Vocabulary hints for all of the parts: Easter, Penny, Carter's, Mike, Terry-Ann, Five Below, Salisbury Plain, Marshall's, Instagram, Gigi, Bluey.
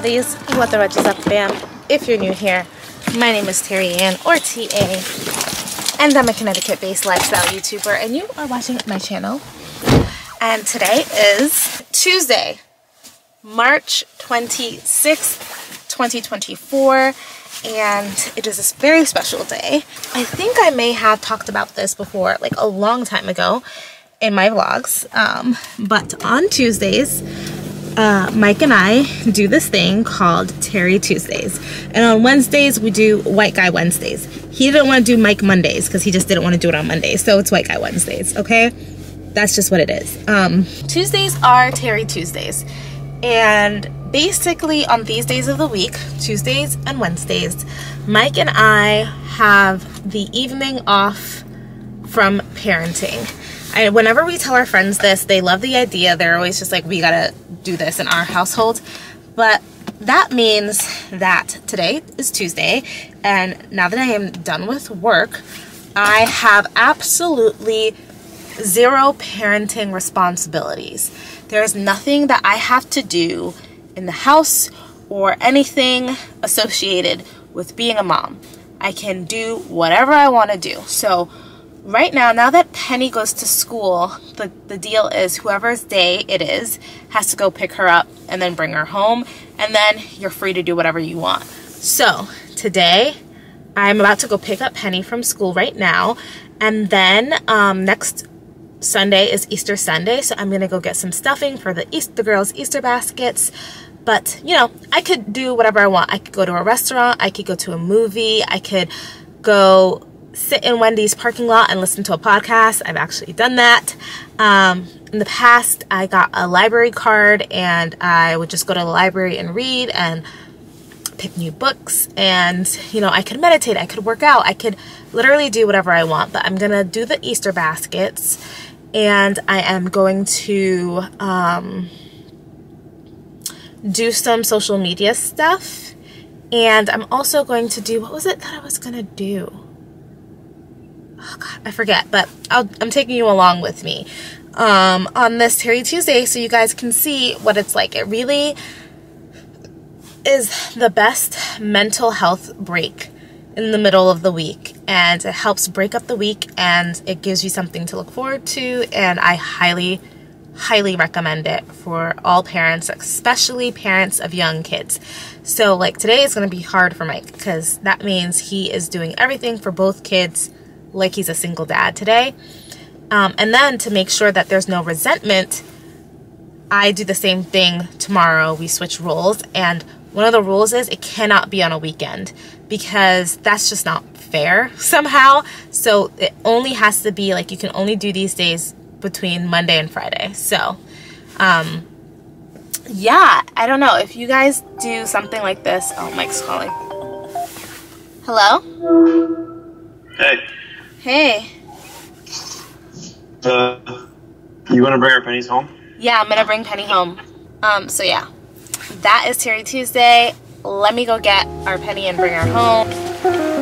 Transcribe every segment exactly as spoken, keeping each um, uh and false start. lovies, what the rudge is up, fam? If you're new here, my name is Terry-Ann, or T A, and I'm a Connecticut-based lifestyle YouTuber, and you are watching my channel. And today is Tuesday, March twenty-sixth, twenty twenty-four, and it is this very special day. I think I may have talked about this before, like a long time ago, in my vlogs, um, but on Tuesdays, Uh, Mike and I do this thing called Terry Tuesdays, and on Wednesdays we do White Guy Wednesdays. He didn't want to do Mike Mondays because he just didn't want to do it on Mondays, so it's White Guy Wednesdays, okay? That's just what it is. Um, Tuesdays are Terry Tuesdays, and basically on these days of the week, Tuesdays and Wednesdays, Mike and I have the evening off from parenting. I, whenever we tell our friends this, they love the idea. They're always just like, we gotta do this in our household. But that means that today is Tuesday, and now that I am done with work, I have absolutely zero parenting responsibilities. There is nothing that I have to do in the house or anything associated with being a mom. I can do whatever I want to do. So right now, now that Penny goes to school, the, the deal is whoever's day it is has to go pick her up and then bring her home, and then you're free to do whatever you want. So today, I'm about to go pick up Penny from school right now, and then um, next Sunday is Easter Sunday, so I'm gonna go get some stuffing for the, East, the girls' Easter baskets. But, you know, I could do whatever I want. I could go to a restaurant, I could go to a movie, I could go sit in Wendy's parking lot and listen to a podcast. I've actually done that. Um, in the past, I got a library card and I would just go to the library and read and pick new books, and, you know, I could meditate, I could work out, I could literally do whatever I want. But I'm gonna do the Easter baskets, and I am going to um, do some social media stuff, and I'm also going to do, what was it that I was gonna do? Oh God, I forget, but I'll, I'm taking you along with me um, on this Terry Tuesday so you guys can see what it's like. It really is the best mental health break in the middle of the week, and it helps break up the week, and it gives you something to look forward to, and I highly, highly recommend it for all parents, especially parents of young kids. So like today is going to be hard for Mike because that means he is doing everything for both kids like he's a single dad today. Um, and then to make sure that there's no resentment, I do the same thing tomorrow. We switch roles, and one of the rules is it cannot be on a weekend because that's just not fair somehow. So it only has to be like, you can only do these days between Monday and Friday. So um, yeah, I don't know if you guys do something like this. Oh, Mike's calling. Hello? Hey. Hey. Uh, you want to bring our Pennies home? Yeah, I'm going to bring Penny home. Um, so yeah, that is Terry Tuesday. Let me go get our Penny and bring her home.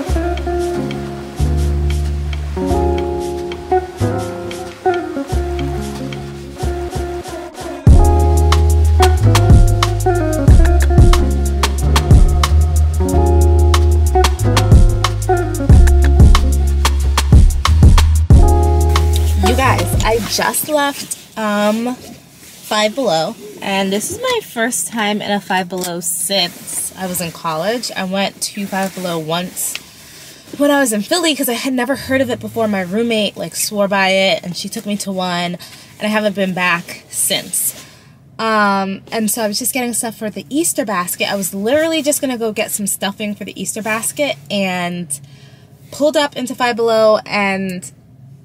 I just left um, Five Below, and this is my first time in a Five Below since I was in college. I went to Five Below once when I was in Philly because I had never heard of it before. My roommate like swore by it, and she took me to one, and I haven't been back since. Um, and so I was just getting stuff for the Easter basket. I was literally just going to go get some stuffing for the Easter basket, and pulled up into Five Below and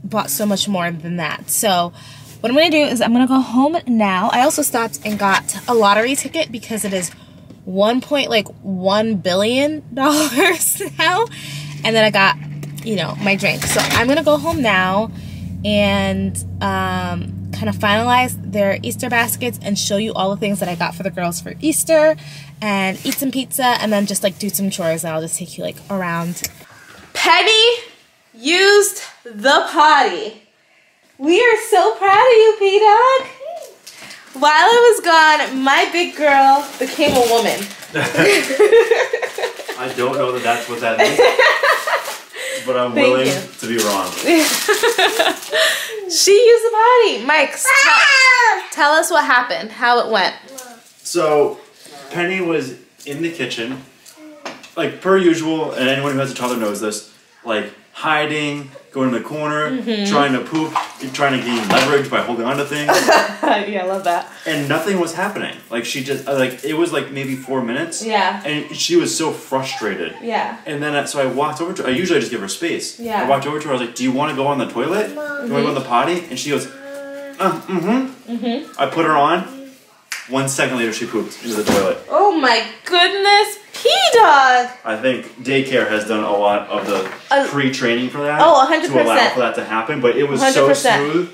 bought so much more than that. So what I'm gonna do is I'm gonna go home now. I also stopped and got a lottery ticket because it is one point like one billion dollars now, and then I got, you know, my drink. So I'm gonna go home now and um, kind of finalize their Easter baskets and show you all the things that I got for the girls for Easter, and eat some pizza, and then just like do some chores, and I'll just take you like around. Penny used the potty. We are so proud of you, P-Dog. While I was gone, my big girl became a woman. I don't know that that's what that means, but I'm Thank willing you. to be wrong. She used the potty. Mike, tell us what happened, how it went. So, Penny was in the kitchen, like per usual, and anyone who has a toddler knows this, like hiding, going in the corner, mm-hmm. trying to poop, trying to gain leverage by holding onto things. Yeah, I love that. And nothing was happening. Like she just, like it was like maybe four minutes. Yeah. And she was so frustrated. Yeah. And then so I walked over to her. I usually just give her space. Yeah. I walked over to her. I was like, "Do you want to go on the toilet? Do you want to go on the potty?" And she goes, uh, "Mm-hmm." Mm-hmm. I put her on. One second later, she pooped into the toilet. Oh my goodness. Dog. I think daycare has done a lot of the uh, pre-training for that. Oh, one hundred percent. To allow for that to happen, but it was one hundred percent. So smooth.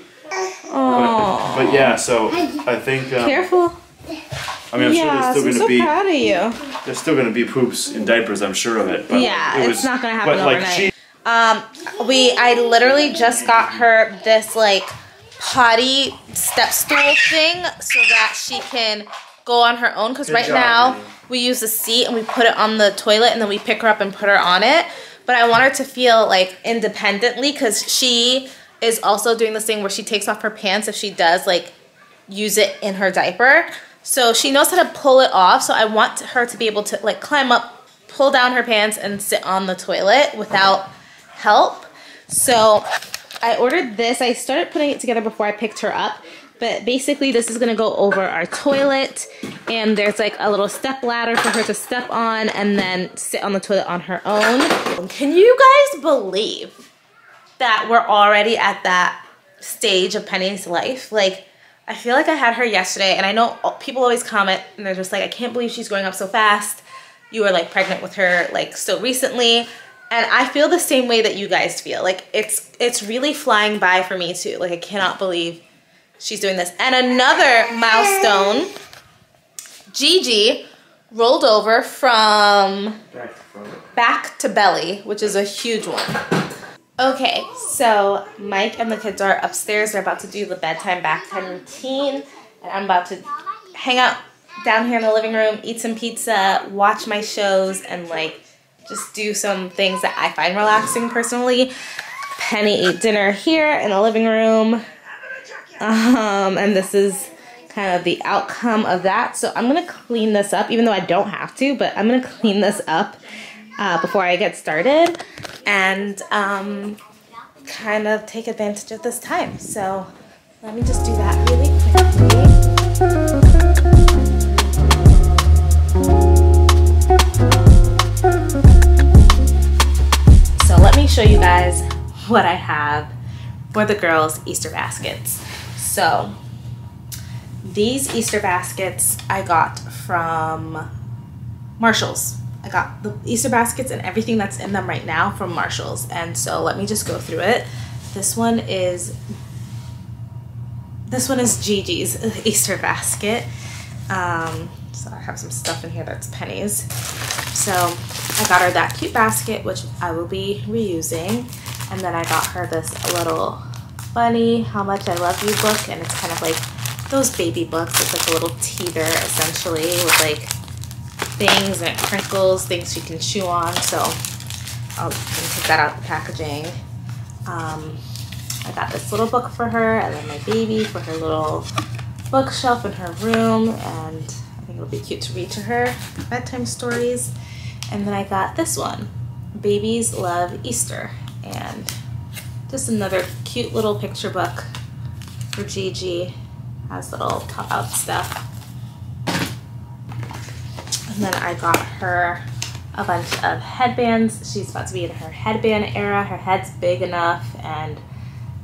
Oh. But, but yeah, so I think. Uh, Careful. I mean, I'm yeah, sure there's still so going to so be. I'm so proud of you. There's still going to be poops in diapers, I'm sure of it. But yeah, it was, it's not going to happen but overnight. Like she, um, we, I literally just got her this like potty step stool thing so that she can go on her own, because right job, now Penny. we use a seat and we put it on the toilet and then we pick her up and put her on it. But I want her to feel like independently, because she is also doing this thing where she takes off her pants if she does like use it in her diaper. So she knows how to pull it off. So I want her to be able to like climb up, pull down her pants and sit on the toilet without help. So I ordered this. I started putting it together before I picked her up. But basically this is gonna go over our toilet, and there's like a little step ladder for her to step on and then sit on the toilet on her own. Can you guys believe that we're already at that stage of Penny's life? Like, I feel like I had her yesterday, and I know people always comment and they're just like, I can't believe she's growing up so fast. You were like pregnant with her like so recently. And I feel the same way that you guys feel. Like it's it's really flying by for me too. Like I cannot believe she's doing this. And another milestone, Gigi rolled over from back to belly, which is a huge one. Okay, so Mike and the kids are upstairs. They're about to do the bedtime back time routine. And I'm about to hang out down here in the living room, eat some pizza, watch my shows, and like just do some things that I find relaxing personally. Penny ate dinner here in the living room. Um, and this is kind of the outcome of that. So I'm going to clean this up, even though I don't have to, but I'm going to clean this up uh, before I get started and um, kind of take advantage of this time. So let me just do that really quickly. So let me show you guys what I have for the girls' Easter baskets. So these Easter baskets I got from Marshall's. I got the Easter baskets and everything that's in them right now from Marshall's. And so let me just go through it. This one is, this one is Gigi's Easter basket. Um, so I have some stuff in here that's Penny's. So I got her that cute basket, which I will be reusing. And then I got her this little bunny How Much I Love You book, and it's kind of like those baby books. It's like a little teeter essentially with like things, and it crinkles, things she can chew on. So I'll take that out of the packaging. Um, I got this little book for her, and then my baby for her little bookshelf in her room, and I think it'll be cute to read to her bedtime stories. And then I got this one, Babies Love Easter, and just another cute little picture book for Gigi. Has little pop out stuff. And then I got her a bunch of headbands. She's about to be in her headband era. Her head's big enough, and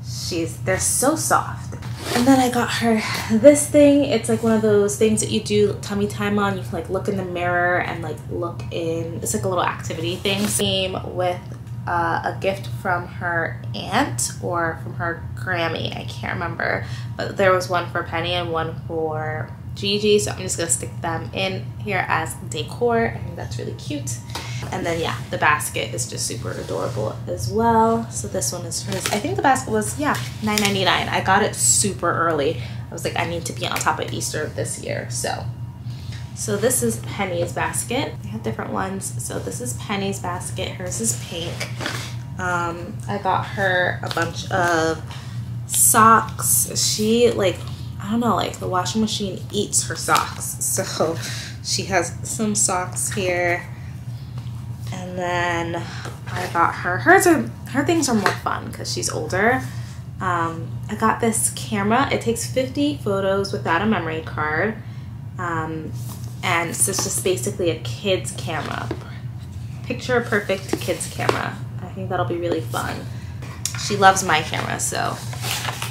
she's they're so soft. And then I got her this thing. It's like one of those things that you do tummy time on. You can like look in the mirror and like look in. It's like a little activity thing. Same with Uh, a gift from her aunt or from her Grammy, I can't remember, but there was one for Penny and one for Gigi, so I'm just gonna stick them in here as decor. I think that's really cute. And then yeah, the basket is just super adorable as well. So this one is hers. I think the basket was, yeah, nine ninety-nine. I got it super early. I was like, I need to be on top of Easter this year, so. So this is Penny's basket. They have different ones. So this is Penny's basket, hers is pink. Um, I got her a bunch of socks. She like, I don't know, like the washing machine eats her socks. So she has some socks here. And then I got her, hers are, her things are more fun because she's older. Um, I got this camera. It takes fifty photos without a memory card. Um, and so it's just basically a kid's camera. Picture perfect kid's camera. I think that'll be really fun. She loves my camera, so.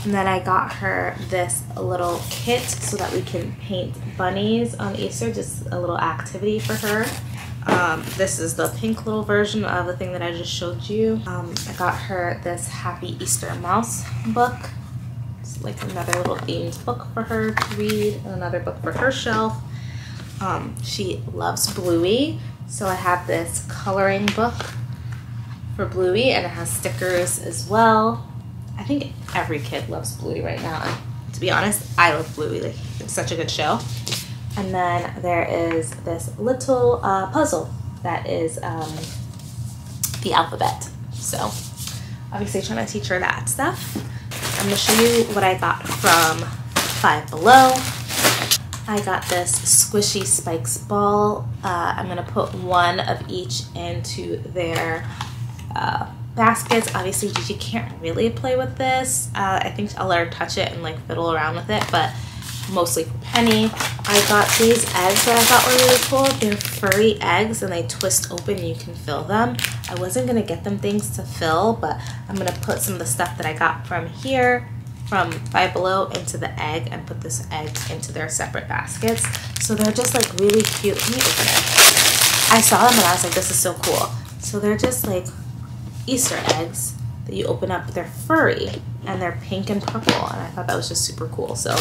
And then I got her this little kit so that we can paint bunnies on Easter, just a little activity for her. Um, this is the pink little version of the thing that I just showed you. Um, I got her this Happy Easter Mouse book. It's like another little themed book for her to read, and another book for her shelf. Um, she loves Bluey, so I have this coloring book for Bluey, and it has stickers as well. I think every kid loves Bluey right now. And to be honest, I love Bluey. Like, it's such a good show. And then there is this little uh, puzzle that is um, the alphabet. So obviously trying to teach her that stuff. I'm gonna show you what I got from Five Below. I got this squishy spikes ball. Uh, I'm gonna put one of each into their uh, baskets. Obviously Gigi can't really play with this. Uh, I think I'll let her touch it and like fiddle around with it, but mostly for Penny. I got these eggs that I thought were really cool. They're furry eggs and they twist open and you can fill them. I wasn't gonna get them things to fill, but I'm gonna put some of the stuff that I got from here, from Five Below, into the egg and put this egg into their separate baskets. So they're just like really cute. Let me open it. I saw them and I was like, this is so cool. So they're just like Easter eggs that you open up. They're furry and they're pink and purple, and I thought that was just super cool. So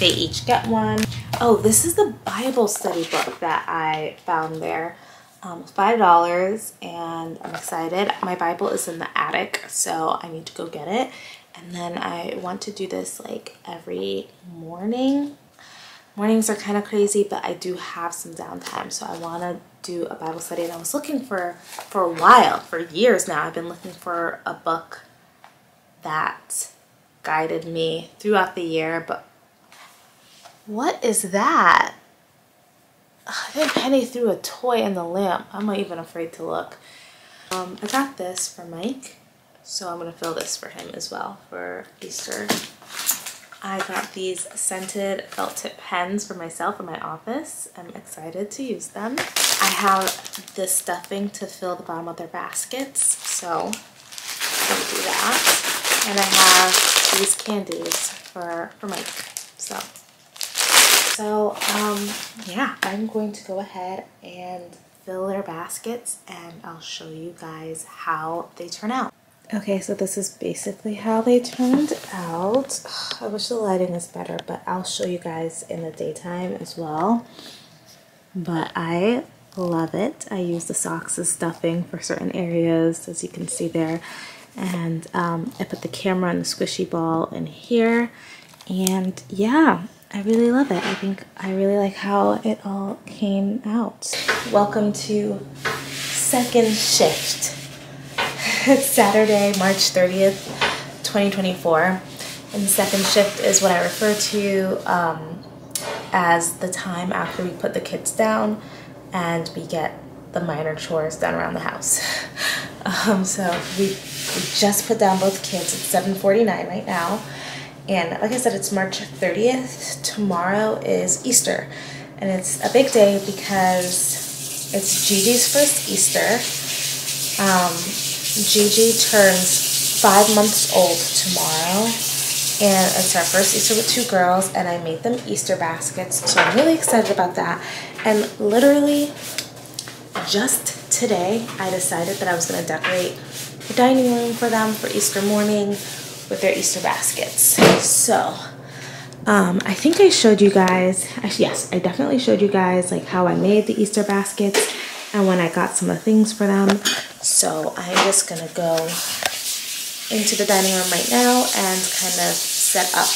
they each get one. Oh, this is the Bible study book that I found there. Um, five dollars, and I'm excited. My Bible is in the attic, so I need to go get it. And then I want to do this like every morning. Mornings are kind of crazy, but I do have some downtime, so I want to do a Bible study. And I was looking for, for a while, for years now, I've been looking for a book that guided me throughout the year, but what is that? I think Penny threw a toy in the lamp. I'm not even afraid to look. Um, I got this for Mike, so I'm gonna fill this for him as well for Easter. I got these scented felt tip pens for myself in my office. I'm excited to use them. I have this stuffing to fill the bottom of their baskets, so I'm gonna do that. And I have these candies for, for Mike, so. So, um, yeah, I'm going to go ahead and fill their baskets and I'll show you guys how they turn out. Okay, so this is basically how they turned out. Ugh, I wish the lighting was better, but I'll show you guys in the daytime as well. But I love it. I use the socks as stuffing for certain areas, as you can see there. And um, I put the camera and the squishy ball in here. And yeah. I really love it. I think I really like how it all came out. Welcome to second shift. It's Saturday, March thirtieth, twenty twenty-four. And second shift is what I refer to um, as the time after we put the kids down and we get the minor chores done around the house. um, so we, we just put down both kids. It's seven forty-nine right now. And like I said, it's March thirtieth. Tomorrow is Easter. And it's a big day because it's Gigi's first Easter. Um, Gigi turns five months old tomorrow. And it's our first Easter with two girls. And I made them Easter baskets. So I'm really excited about that. And literally just today, I decided that I was going to decorate the dining room for them for Easter morning with their Easter baskets. So um, I think I showed you guys, yes, I definitely showed you guys like how I made the Easter baskets and when I got some of the things for them. So I'm just gonna go into the dining room right now and kind of set up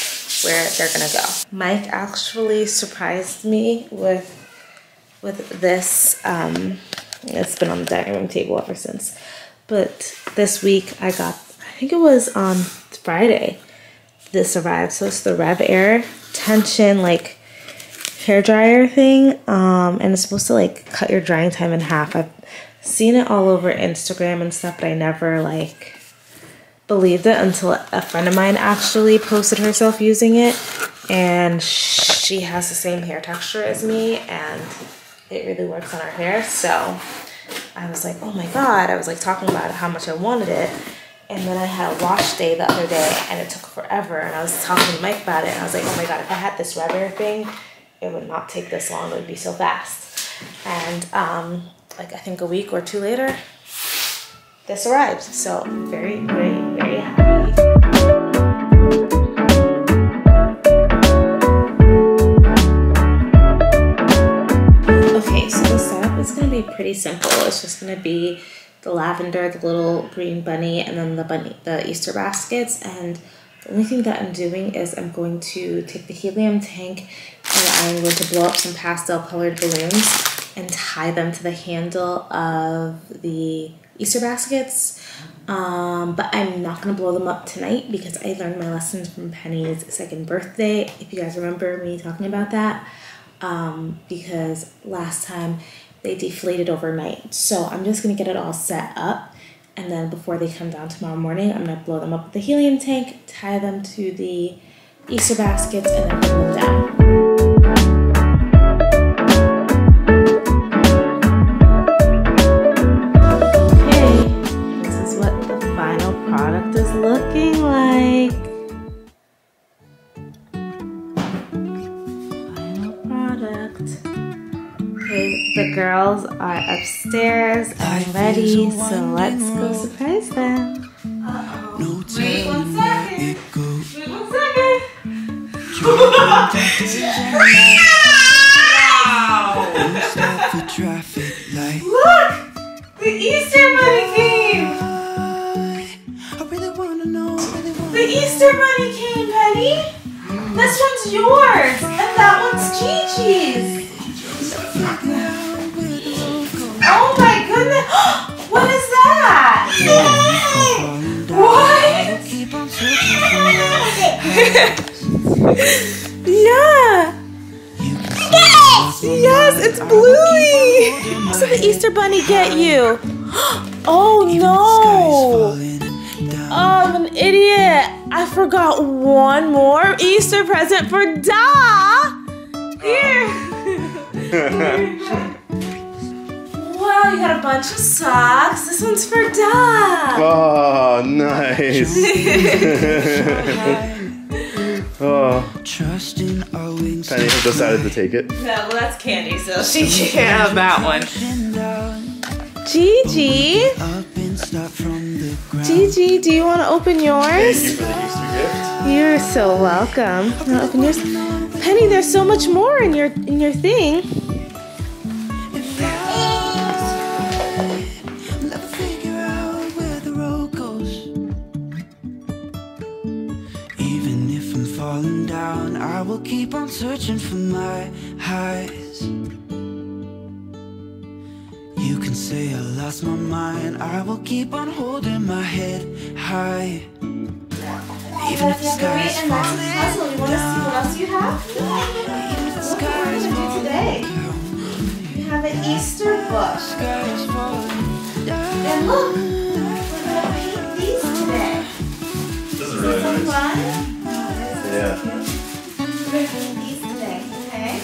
where they're gonna go. Mike actually surprised me with with this. Um, it's been on the dining room table ever since. But this week I got, I think it was on Friday, this arrived. So it's the Rev Air Tension like hair dryer thing. Um, and it's supposed to like cut your drying time in half. I've seen it all over Instagram and stuff, but I never like believed it until a friend of mine actually posted herself using it, and she has the same hair texture as me and it really works on her hair. So I was like, oh my god, I was like talking about how much I wanted it, and then I had a wash day the other day and it took forever, and I was talking to Mike about it and I was like, oh my god, if I had this Rev Air thing it would not take this long, it would be so fast. And um, like I think a week or two later this arrived, so I'm very, very, very happy. Okay, so the setup is gonna be pretty simple. It's just gonna be the lavender, the little green bunny, and then the bunny, the Easter baskets. And the only thing that I'm doing is I'm going to take the helium tank and I'm going to blow up some pastel colored balloons and tie them to the handle of the Easter baskets, um, but I'm not gonna blow them up tonight because I learned my lessons from Penny's second birthday, if you guys remember me talking about that, um, because last time they deflated overnight. So I'm just gonna get it all set up, and then before they come down tomorrow morning, I'm gonna blow them up with the helium tank, tie them to the Easter baskets, and then bring them down. Looking like final product. Okay, the girls are upstairs and ready, so let's go surprise them. Uh-oh. Wait one second. Wait one second. Wow! Look, the Easter bunny came. The Easter bunny came, Penny. This one's yours, and that one's Gigi's. Oh my goodness! What is that? What? Yeah. Yes. Yes, it's Bluey. What did the Easter bunny get you? Oh no. Oh, I'm an idiot. I forgot one more Easter present for Da. Here. Wow, you got a bunch of socks. This one's for Da. Oh, nice. Oh. Penny has decided to take it. No, well, that's candy, so she can't have that one. Gigi. Gigi, do you want to open yours? Thank you for the Easter gift. You're so welcome. You want to open yours? Penny, there's so much more in your in your thing. Even if I'm falling down, I will keep on searching for my highs. You can say I lost my mind, I will keep on holding my head high. Even if the sky is falling down. You want to see what else you have? Even if the sky is falling down. You have an Easter book. And look, we're going to paint these today. This is really nice. Fun? Yeah. We're going to paint these today, okay?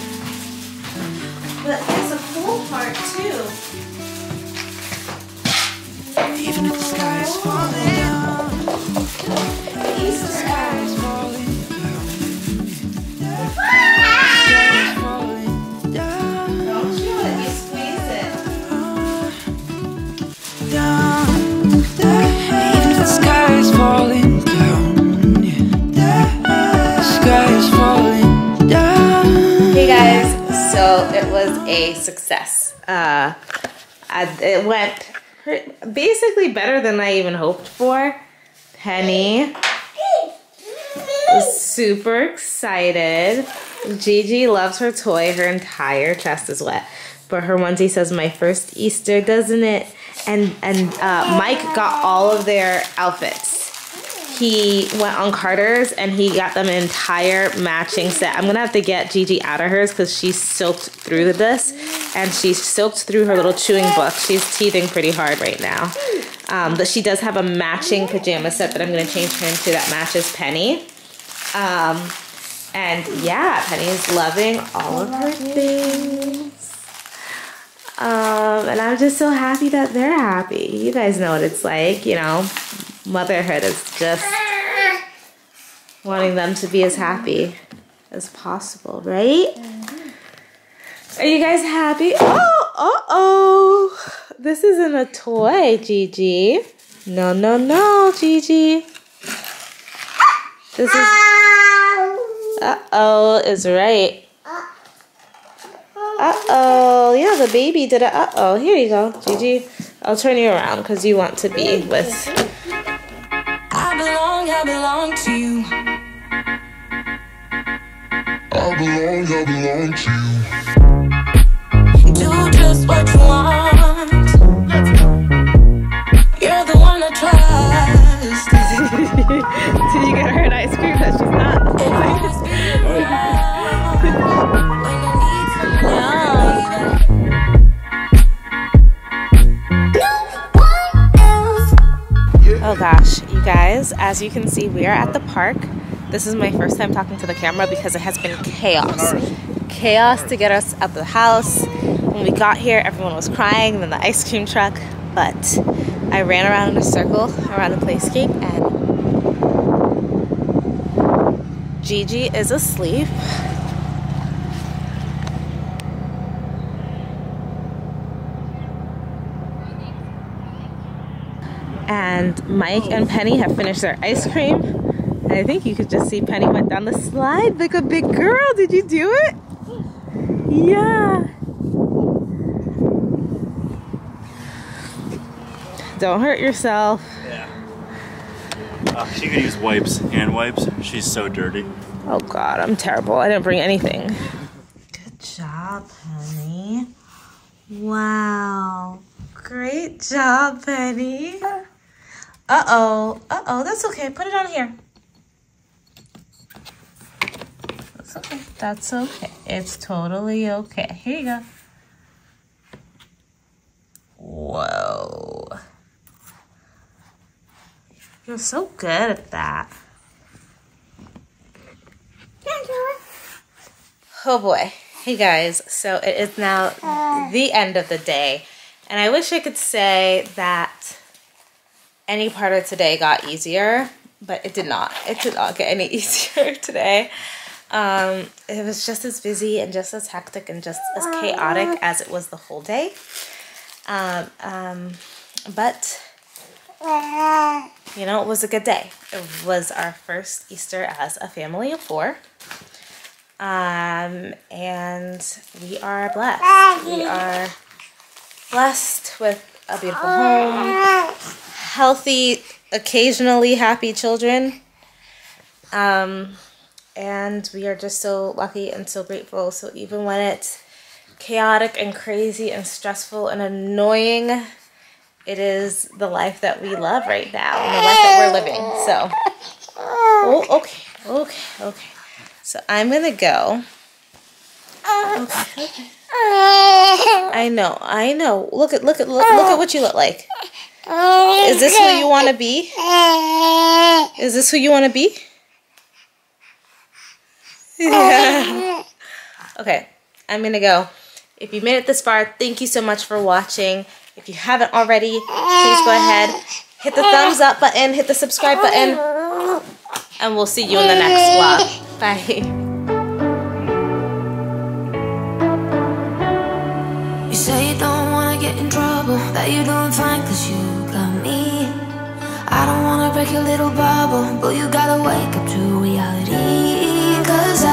But there's a cool part too. Even if the sky is falling down, Easter sky is falling down. Don't you let me squeeze it. Down, even if the sky is falling down, the sky is falling down. Hey guys, so it was a success. Uh, I, it went basically better than I even hoped for. Penny was super excited. Gigi loves her toy. Her entire chest is wet. But her onesie says, "My first Easter, doesn't it?" And, and uh, Mike got all of their outfits. He went on Carter's and he got them an entire matching set. I'm gonna have to get Gigi out of hers because she's soaked through this, and she's soaked through her little chewing book. She's teething pretty hard right now. Um, but she does have a matching pajama set that I'm gonna change her into that matches Penny. Um, and yeah, Penny is loving all of her things. Um, and I'm just so happy that they're happy. You guys know what it's like, you know. Motherhood is just wanting them to be as happy as possible, right? Are you guys happy? Oh, uh-oh. This isn't a toy, Gigi. No, no, no, Gigi. This is... Uh-oh is right. Uh-oh. Yeah, the baby did a uh-oh. Here you go, Gigi. I'll turn you around because you want to be with... I belong to you. I belong, I belong to you. Do just what you want. You're the one I trust. Did you get her an ice cream that she's not holding? Oh gosh, you guys, as you can see, we are at the park. This is my first time talking to the camera because it has been chaos. Chaos to get us out of the house. When we got here, everyone was crying, then the ice cream truck. But I ran around in a circle around the playscape and Gigi is asleep. And Mike and Penny have finished their ice cream. And I think you could just see Penny went down the slide like a big girl. Did you do it? Yeah. Don't hurt yourself. Yeah. Uh, she could use wipes, hand wipes. She's so dirty. Oh God, I'm terrible. I didn't bring anything. Good job, Penny. Wow. Great job, Penny. Uh-oh. Uh-oh. That's okay. Put it on here. That's okay. That's okay. It's totally okay. Here you go. Whoa. You're so good at that. Oh, boy. Hey, guys. So it is now the end of the day. And I wish I could say that any part of today got easier, but it did not. It did not get any easier today. Um, it was just as busy and just as hectic and just as chaotic as it was the whole day. Um, um, but, you know, it was a good day. It was our first Easter as a family of four. Um, and we are blessed. We are blessed with a beautiful home, healthy, occasionally happy children, um, and we are just so lucky and so grateful. So even when it's chaotic and crazy and stressful and annoying, it is the life that we love right now, and the life that we're living. So, oh, okay, okay, okay. So I'm gonna go. Okay, okay. I know, I know. Look at, look at, look, look at what you look like. Is this who you want to be? Is this who you want to be? Yeah. Okay, I'm gonna go. If you made it this far, thank you so much for watching. If you haven't already, please go ahead, hit the thumbs up button, hit the subscribe button, and we'll see you in the next vlog. Bye. You say you don't wanna get in trouble, that you're doing fine cause you got me. I don't wanna break your little bubble, but you gotta wake up to reality.